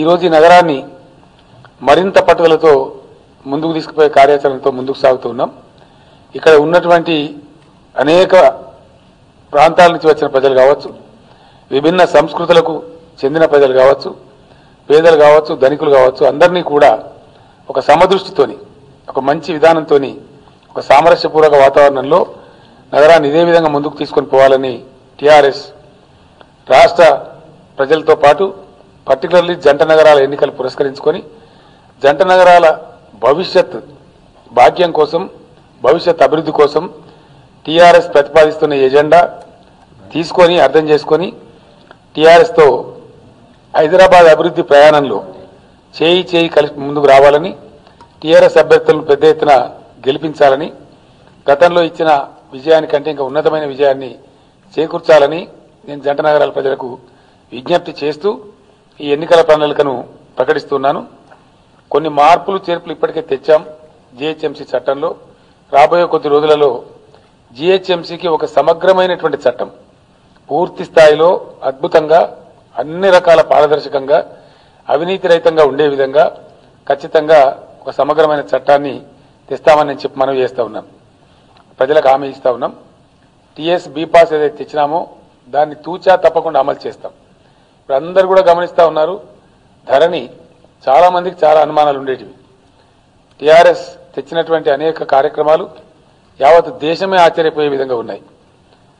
ఈరోజు నగరాన్ని మరింత పట్టుదలతో ముందుకు తీసుకుపోయే కార్యాచరణతో ముందుకు సాగుతూ ఉన్నాం. ఇక్కడ ఉన్నటువంటి అనేక ప్రాంతాల నుంచి వచ్చిన ప్రజలు కావచ్చు, విభిన్న సంస్కృతులకు చెందిన ప్రజలు కావచ్చు, పేదలు కావచ్చు, ధనికులు కావచ్చు, అందరినీ కూడా ఒక సమదృష్టితోని ఒక మంచి విధానంతో ఒక సామరస్యపూర్వక వాతావరణంలో నగరాన్ని ఇదే విధంగా ముందుకు తీసుకొని పోవాలని టీఆర్ఎస్ రాష్ట్ర ప్రజలతో పాటు పర్టికులర్లీ జంట నగరాల ఎన్నికలు పురస్కరించుకొని జంట నగరాల భవిష్యత్ భాగ్యం కోసం, భవిష్యత్ అభివృద్ధి కోసం టీఆర్ఎస్ ప్రతిపాదిస్తున్న ఎజెండా తీసుకొని అర్థం చేసుకొని టీఆర్ఎస్తో హైదరాబాద్ అభివృద్ధి ప్రయాణంలో చేయి చేయి కలిసి ముందుకు రావాలని, టీఆర్ఎస్ అభ్యర్థులను పెద్ద ఎత్తున గెలిపించాలని, గతంలో ఇచ్చిన విజయానికంటే ఇంకా ఉన్నతమైన విజయాన్ని చేకూర్చాలని నేను జంట నగరాల ప్రజలకు విజ్ఞప్తి చేస్తూ ఈ ఎన్నికల ప్రణాళికను ప్రకటిస్తున్నాను. కొన్ని మార్పులు చేర్పులు ఇప్పటికే తెచ్చాం జీహెచ్ఎంసీ చట్టంలో. రాబోయే కొద్ది రోజులలో జీహెచ్ఎంసీకి ఒక సమగ్రమైనటువంటి చట్టం పూర్తి స్థాయిలో అద్భుతంగా అన్ని రకాల పారదర్శకంగా అవినీతి రహితంగా ఉండే విధంగా ఖచ్చితంగా ఒక సమగ్రమైన చట్టాన్ని తెస్తామని నేను చెప్పి మనవి చేస్తూ ఉన్నాం, ప్రజలకు హామీ ఇస్తూ ఉన్నాం. టీఎస్ బీపాస్ ఏదైతే తెచ్చినామో దాన్ని తూచా తప్పకుండా అమలు చేస్తాం. ఇప్పుడు అందరూ కూడా గమనిస్తూ ఉన్నారు, ధరణి చాలామందికి చాలా అనుమానాలు ఉండేటివి. టీఆర్ఎస్ తెచ్చినటువంటి అనేక కార్యక్రమాలు యావత్ దేశమే ఆశ్చర్యపోయే విధంగా ఉన్నాయి.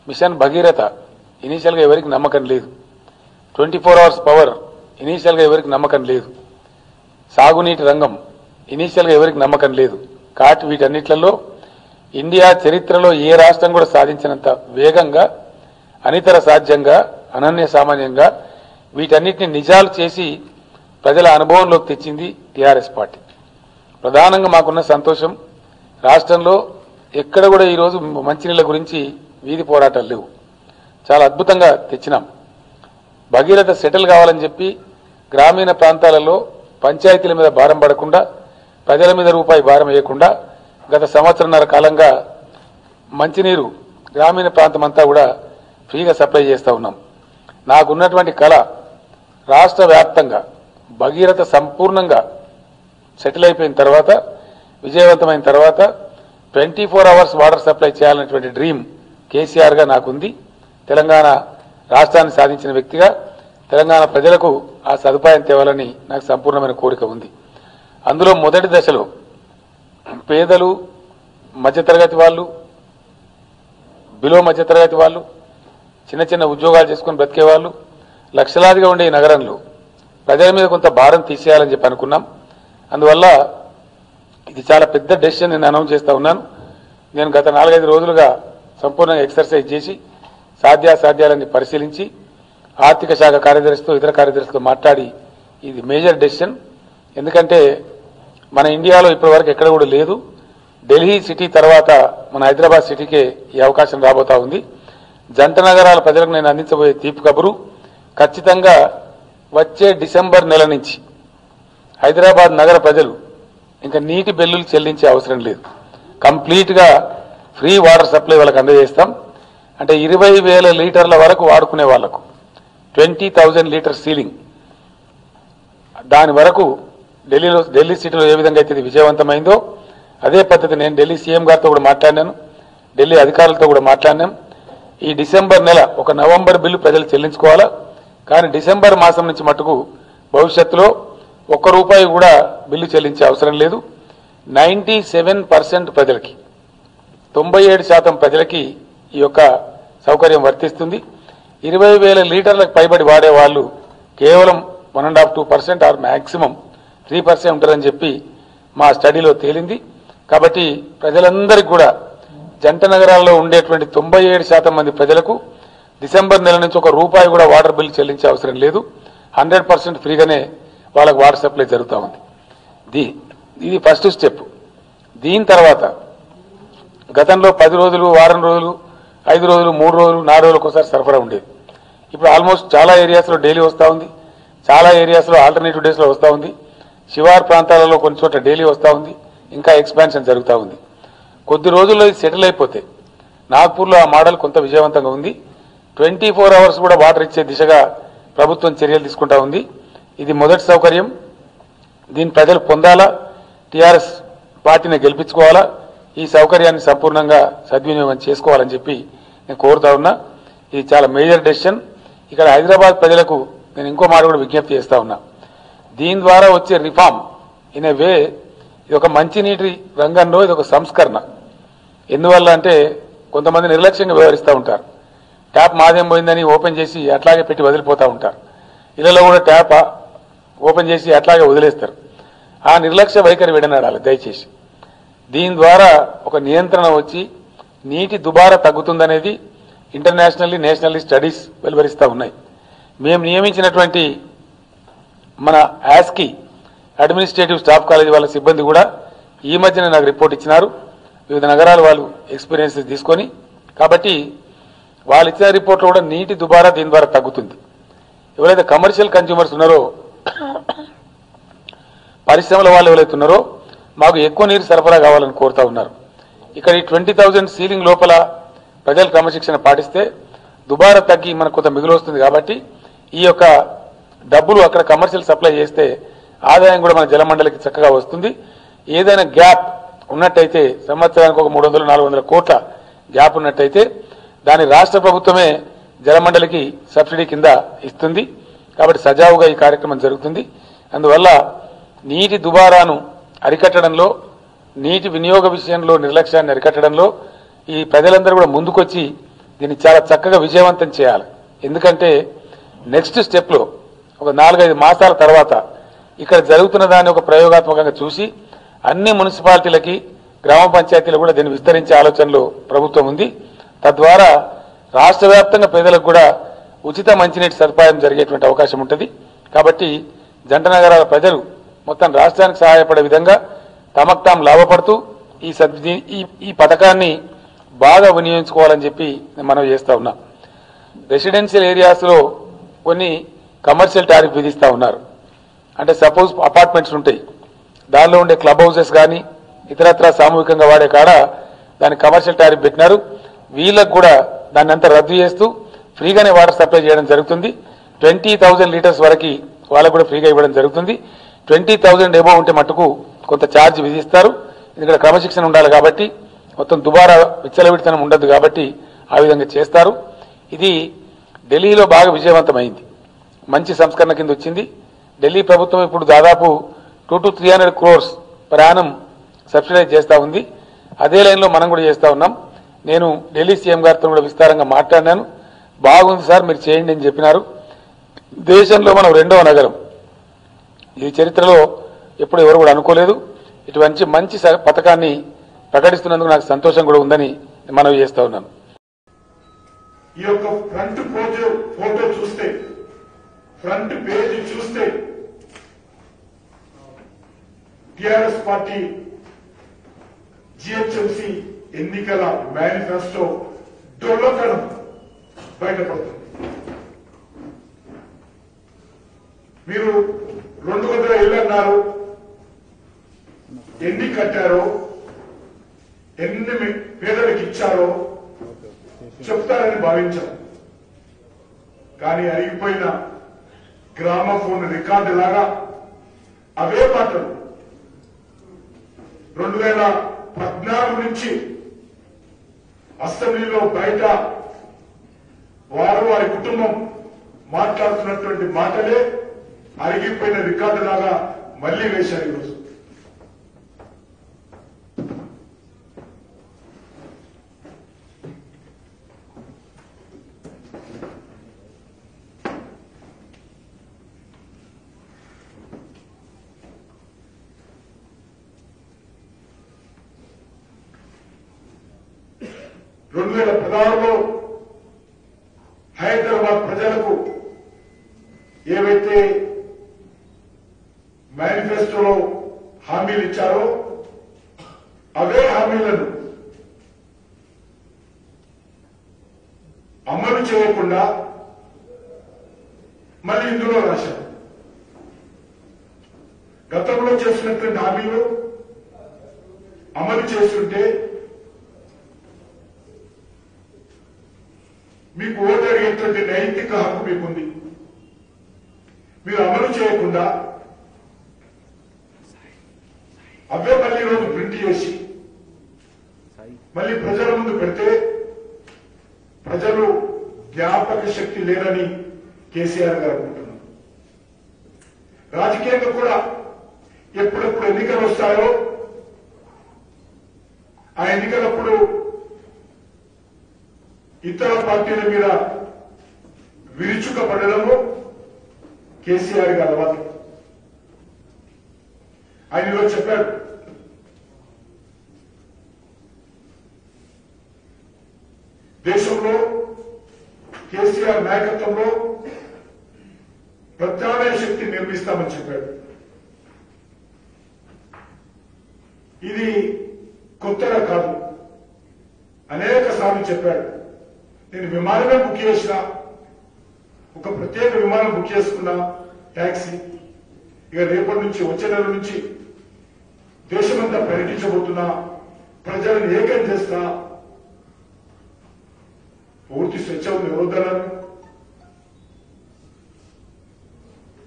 మిషన్ భగీరథ ఇనీషియల్గా ఎవరికి నమ్మకం లేదు, 24 అవర్స్ పవర్ ఇనీషియల్గా ఎవరికి నమ్మకం లేదు, సాగునీటి రంగం ఇనీషియల్గా ఎవరికి నమ్మకం లేదు. కాబట్టి వీటన్నిట్లలో ఇండియా చరిత్రలో ఏ రాష్ట్రం కూడా సాధించినంత వేగంగా, అనితర సాధ్యంగా, అనన్య సామాన్యంగా వీటన్నిటిని నిజాలు చేసి ప్రజల అనుభవంలోకి తెచ్చింది టీఆర్ఎస్ పార్టీ. ప్రధానంగా మాకున్న సంతోషం, రాష్ట్రంలో ఎక్కడ కూడా ఈరోజు మంచినీళ్ళ గురించి వీధి పోరాటాలు లేవు. చాలా అద్భుతంగా తెచ్చినాం. భగీరథ సెటిల్ కావాలని చెప్పి గ్రామీణ ప్రాంతాలలో పంచాయతీల మీద భారం పడకుండా, ప్రజల మీద రూపాయి భారం వేయకుండా గత 1.5 సంవత్సరాల కాలంగా మంచినీరు గ్రామీణ ప్రాంతం అంతా కూడా ఫ్రీగా సప్లై చేస్తూ ఉన్నాం. నాకున్నటువంటి కళ, రాష్ట్ర వ్యాప్తంగా భగీరథ సంపూర్ణంగా సెటిల్ అయిపోయిన తర్వాత, విజయవంతమైన తర్వాత 24 అవర్స్ వాటర్ సప్లై చేయాలనేటువంటి డ్రీమ్ కేసీఆర్గా నాకుంది. తెలంగాణ రాష్ట్రాన్ని సాధించిన వ్యక్తిగా తెలంగాణ ప్రజలకు ఆ సదుపాయం తేవాలని నాకు సంపూర్ణమైన కోరిక ఉంది. అందులో మొదటి దశలో పేదలు, మధ్యతరగతి వాళ్ళు, బిలో మధ్యతరగతి వాళ్ళు, చిన్న చిన్న ఉద్యోగాలు చేసుకుని బ్రతికేవాళ్ళు లక్షలాదిగా ఉండే ఈ నగరంలో ప్రజల మీద కొంత భారం తీసేయాలని చెప్పి అనుకున్నాం. అందువల్ల ఇది చాలా పెద్ద డెసిషన్ నేను అనౌన్స్ చేస్తూ ఉన్నాను. నేను గత 4-5 రోజులుగా సంపూర్ణంగా ఎక్సర్సైజ్ చేసి సాధ్యాసాధ్యాలన్నీ పరిశీలించి ఆర్థిక శాఖ కార్యదర్శితో, ఇతర కార్యదర్శులతో మాట్లాడి ఇది మేజర్ డెసిషన్. ఎందుకంటే మన ఇండియాలో ఇప్పటివరకు ఎక్కడ కూడా లేదు. ఢిల్లీ సిటీ తర్వాత మన హైదరాబాద్ సిటీకే ఈ అవకాశం రాబోతా ఉంది. జంట నగరాల ప్రజలకు నేను అందించబోయే తీపి కబురు, ఖచ్చితంగా వచ్చే డిసెంబర్ నెల నుంచి హైదరాబాద్ నగర ప్రజలు ఇంకా నీటి బిల్లులు చెల్లించే అవసరం లేదు. కంప్లీట్గా ఫ్రీ వాటర్ సప్లై వాళ్ళకి అందజేస్తాం. అంటే 20,000 లీటర్ల వరకు వాడుకునే వాళ్లకు 20,000 లీటర్ సీలింగ్, దాని వరకు ఢిల్లీ సిటీలో ఏ విధంగా అయితే ఇది విజయవంతమైందో అదే పద్ధతి. నేను ఢిల్లీ సీఎం గారితో కూడా మాట్లాడినాను, ఢిల్లీ అధికారులతో కూడా మాట్లాడినాం. ఈ డిసెంబర్ నెల ఒక నవంబర్ బిల్లు ప్రజలు చెల్లించుకోవాలా, కానీ డిసెంబర్ మాసం నుంచి మటుకు భవిష్యత్తులో ₹1 కూడా బిల్లు చెల్లించే అవసరం లేదు. 97% ప్రజలకి, 97% ప్రజలకి ఈ యొక్క సౌకర్యం వర్తిస్తుంది. 20,000 లీటర్లకు పైబడి వాడేవాళ్ళు కేవలం 1.5-2% ఆర్ మ్యాక్సిమం 3% ఉంటారని చెప్పి మా స్టడీలో తేలింది. కాబట్టి ప్రజలందరికీ కూడా జంట నగరాల్లో ఉండేటువంటి 97% మంది ప్రజలకు డిసెంబర్ నెల నుంచి ₹1 కూడా వాటర్ బిల్ చెల్లించే అవసరం లేదు. 100% ఫ్రీగానే వాళ్ళకు వాటర్ సప్లై జరుగుతూ ఉంది. ఇది ఫస్ట్ స్టెప్. దీని తర్వాత గతంలో 10 రోజులు, వారం రోజులు, 5 రోజులు, 3 రోజులు, 4 రోజులకు ఒకసారి సరఫరా ఉండేది. ఇప్పుడు ఆల్మోస్ట్ చాలా ఏరియాస్లో డైలీ వస్తూ ఉంది, చాలా ఏరియాస్లో ఆల్టర్నేటివ్ డేస్లో వస్తూ ఉంది, శివారు ప్రాంతాలలో కొన్ని చోట్ల డైలీ వస్తూ ఉంది. ఇంకా ఎక్స్పాన్షన్ జరుగుతూ ఉంది. కొద్ది రోజుల్లో ఇది సెటిల్ అయిపోతే నాగ్పూర్లో ఆ మోడల్ కొంత విజయవంతంగా ఉంది. 24 అవర్స్ కూడా వాటర్ ఇచ్చే దిశగా ప్రభుత్వం చర్యలు తీసుకుంటా ఉంది. ఇది మొదటి సౌకర్యం. దీని ప్రజలు పొందాలా, టీఆర్ఎస్ పార్టీని గెలిపించుకోవాలా, ఈ సౌకర్యాన్ని సంపూర్ణంగా సద్వినియోగం చేసుకోవాలని చెప్పి నేను కోరుతా ఉన్నా. ఇది చాలా మేజర్ డెసిషన్. ఇక్కడ హైదరాబాద్ ప్రజలకు నేను ఇంకో మాట కూడా విజ్ఞప్తి చేస్తా ఉన్నా. దీని ద్వారా వచ్చే రిఫార్మ్ ఇన్ ఏ వే ఇది ఒక మంచినీటి రంగంలో ఇది ఒక సంస్కరణ. ఎందువల్ల అంటే కొంతమంది నిర్లక్ష్యంగా వ్యవహరిస్తూ ఉంటారు. ట్యాప్ మాదేం పోయిందని ఓపెన్ చేసి అట్లాగే పెట్టి వదిలిపోతూ ఉంటారు. ఇళ్లలో కూడా ట్యాప్ ఓపెన్ చేసి అట్లాగే వదిలేస్తారు. ఆ నిర్లక్ష్య వైఖరి విడనాడాలి దయచేసి. దీని ద్వారా ఒక నియంత్రణ వచ్చి నీటి దుబారా తగ్గుతుందనేది ఇంటర్నేషనల్లీ నేషనల్లీ స్టడీస్ వెలువరిస్తూ ఉన్నాయి. మేము నియమించినటువంటి మన యాస్కి అడ్మినిస్ట్రేటివ్ స్టాఫ్ కాలేజీ వాళ్ళ సిబ్బంది కూడా ఈ మధ్యనే నాకు రిపోర్ట్ ఇచ్చినారు, వివిధ నగరాల వాళ్ళు ఎక్స్పీరియన్సెస్ తీసుకొని. కాబట్టి వాళ్ళు ఇచ్చిన రిపోర్ట్లో కూడా నీటి దుబారా దీని ద్వారా తగ్గుతుంది. ఎవరైతే కమర్షియల్ కన్స్యూమర్స్ ఉన్నారో, పరిశ్రమల వాళ్ళు ఎవరైతే ఉన్నారో, మాకు ఎక్కువ నీరు సరఫరా కావాలని కోరుతా ఉన్నారు. ఇక్కడ ఈ 20,000 సీలింగ్ లోపల ప్రజలు క్రమశిక్షణ పాటిస్తే దుబారా తగ్గి మనకు కొంత మిగులు వస్తుంది. కాబట్టి ఈ యొక్క డబ్బులు అక్కడ కమర్షియల్ సప్లై చేస్తే ఆదాయం కూడా మన జలమండలికి చక్కగా వస్తుంది. ఏదైనా గ్యాప్ ఉన్నట్టయితే, సంవత్సరానికి ఒక 300-400 కోట్ల గ్యాప్ ఉన్నట్టయితే దాని రాష్ట్ర ప్రభుత్వమే జలమండలికి సబ్సిడీ కింద ఇస్తుంది. కాబట్టి సజావుగా ఈ కార్యక్రమం జరుగుతుంది. అందువల్ల నీటి దుబారాను అరికట్టడంలో, నీటి వినియోగ విషయంలో నిర్లక్ష్యాన్ని అరికట్టడంలో ఈ ప్రజలందరూ కూడా ముందుకొచ్చి దీన్ని చాలా చక్కగా విజయవంతం చేయాలి. ఎందుకంటే నెక్స్ట్ స్టెప్లో ఒక 4-5 మాసాల తర్వాత ఇక్కడ జరుగుతున్న దాన్ని ఒక ప్రయోగాత్మకంగా చూసి అన్ని మున్సిపాలిటీలకి, గ్రామ పంచాయతీలు కూడా దీన్ని విస్తరించే ఆలోచనలో ప్రభుత్వం ఉంది. తద్వారా రాష్ట్ర వ్యాప్తంగా ప్రజలకు కూడా ఉచిత మంచినీటి సదుపాయం జరిగేటువంటి అవకాశం ఉంటుంది. కాబట్టి జంట నగరాల ప్రజలు మొత్తం రాష్ట్రానికి సహాయపడే విధంగా తమకు తాము లాభపడుతూ ఈ పథకాన్ని బాగా వినియోగించుకోవాలని చెప్పి మనం చేస్తూ ఉన్నాం. రెసిడెన్షియల్ ఏరియాస్లో కొన్ని కమర్షియల్ టారిఫ్ విధిస్తూ ఉన్నారు. అంటే సపోజ్ అపార్ట్మెంట్స్ ఉంటాయి, దానిలో ఉండే క్లబ్ హౌసెస్ కానీ ఇతరత్ర సామూహికంగా వాడే కాడ దాన్ని కమర్షియల్ టారిఫ్ పెట్టినారు. వీళ్ళకు కూడా దాన్ని అంతా రద్దు చేస్తూ ఫ్రీగానే వాటర్ సప్లై చేయడం జరుగుతుంది. 20,000 లీటర్స్ వరకు వాళ్ళకు కూడా ఫ్రీగా ఇవ్వడం జరుగుతుంది. 20,000 ఎబో ఉంటే మటుకు కొంత ఛార్జ్ విధిస్తారు. ఇక్కడ క్రమశిక్షణ ఉండాలి కాబట్టి మొత్తం దుబారా విచ్చలవిడితనం ఉండదు. కాబట్టి ఆ విధంగా చేస్తారు. ఇది ఢిల్లీలో బాగా విజయవంతమైంది, మంచి సంస్కరణ కింద వచ్చింది. ఢిల్లీ ప్రభుత్వం ఇప్పుడు దాదాపు 200-300 crores ప్రయాణం సబ్సిడైజ్ చేస్తూ ఉంది. అదే లైన్లో మనం కూడా చేస్తూ ఉన్నాం. నేను ఢిల్లీ సీఎం గారితో కూడా విస్తారంగా మాట్లాడినాను. బాగుంది సార్, మీరు చేయండి అని చెప్పినారు. దేశంలో మనం 2వ నగరం. ఈ చరిత్రలో ఎప్పుడు ఎవరు కూడా అనుకోలేదు. ఇటువంటి మంచి పథకాన్ని ప్రకటిస్తున్నందుకు నాకు సంతోషం కూడా ఉందని మనవి చేస్తా ఉన్నాను. ఈ యొక్క ఫ్రంట్ ఫోటో చూస్తే, ఫ్రంట్ పేజీ చూస్తే టిఆర్ఎస్ పార్టీ జిహెచ్ఎంసి ఎన్నికల మేనిఫెస్టో డొల్లకడం బయటపడుతుంది. మీరు 200 ఇళ్ళు అన్నారు, ఎన్ని కట్టారో, ఎన్ని పేదలకు ఇచ్చారో చెప్తారని భావించాం. కానీ అరిగిపోయిన గ్రామఫోన్ రికార్డు లాగా అవే మాటలు 2014 నుంచి అసెంబ్లీలో బయట వారు వారి కుటుంబం మాట్లాడుతున్నటువంటి మాటలే అరిగిపోయిన రికార్డు లాగా మళ్లీ వేశారు. ఈరోజు హైదరాబాద్ ప్రజలకు ఏవైతే మేనిఫెస్టోలో హామీలు ఇచ్చారో అవే హామీలను అమలు చేయకుండా మళ్ళీ ఇందులో రాశారు. గతంలో చేసినటువంటి హామీలు అమలు చేస్తుంటే మీకు ఓటు అడిగేటువంటి నైతిక హక్కు మీకుంది. మీరు అమలు చేయకుండా అవే మళ్ళీ రోజు ప్రింట్ చేసి మళ్ళీ ప్రజల ముందు పెడితే ప్రజలు జ్ఞాపక శక్తి లేరని కేసీఆర్ గారు అనుకుంటున్నారు. రాజకీయంగా కూడా ఎప్పుడెప్పుడు ఎన్నికలు వస్తాయో ఆ ఎన్నికలప్పుడు ఇతర పార్టీల మీద విరుచుక పడడంలో కేసీఆర్ గారు అలవాటు. ఆయన ఈరోజు చెప్పాడు, దేశంలో కేసీఆర్ నాయకత్వంలో ప్రత్యామ్నాయ శక్తి నిర్మిస్తామని చెప్పాడు. ఇది కొత్తగా కాదు, అనేక సార్లు చెప్పాడు. నేను విమానమే బుక్ చేసిన, ఒక ప్రత్యేక విమానం బుక్ చేసుకున్నా, ట్యాక్సీ. ఇక రేపటి నుంచి, వచ్చే నెల నుంచి దేశమంతా పర్యటించబోతున్నా, ప్రజలను ఏకం చేస్తా, పూర్తి స్వేచ్ఛ ఉంది. ఎవరొద్దన్నారు?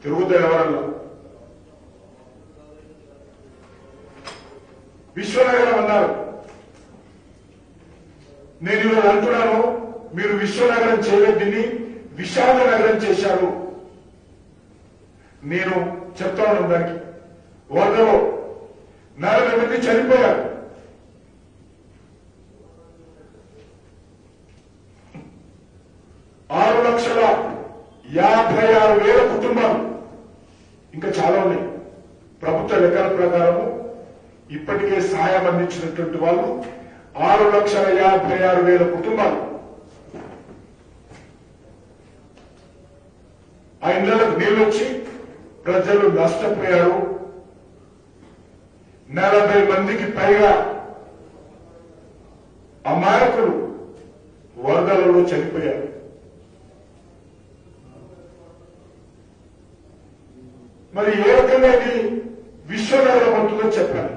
తిరుగుతారు ఎవరన్నా. విశ్వనగరం అన్నారు. నేను ఈరోజు అంటున్నాను, మీరు విశ్వనగరం చేయలేదని విశాఖ నగరం చేశారు. నేను చెప్తాను, దానికి వరదలో 40 మంది చనిపోయారు. ₹6,56,000 కుటుంబాలు ఇంకా చాలా ఉన్నాయి. ప్రభుత్వ లెక్కల ప్రకారము ఇప్పటికే సహాయం అందించినటువంటి వాళ్ళు 6,56,000 కుటుంబాలు. ఆ ఇళ్లకు నీళ్లు వచ్చి ప్రజలు నష్టపోయారు. 40 మందికి పైగా అమాయకులు వరదలలో చనిపోయారు. మరి ఏ రకంగా ఇది విశ్వనగరం అవుతుందో చెప్పాలి.